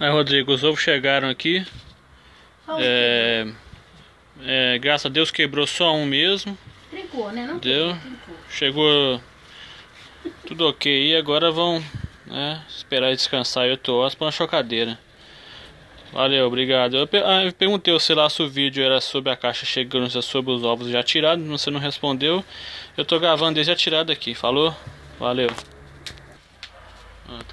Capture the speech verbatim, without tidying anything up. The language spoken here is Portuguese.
Aí, Rodrigo, os ovos chegaram aqui. É, é, graças a Deus quebrou só um mesmo. Trincou, né? Não deu. Trincou. Chegou tudo ok. E agora vão, né, esperar descansar oito horas para uma chocadeira. Valeu, obrigado. Eu, per ah, eu perguntei sei lá se o vídeo era sobre a caixa chegando, se é sobre os ovos já tirados. Você não respondeu. Eu tô gravando desde a tirada aqui. Falou? Valeu. Ah, tá.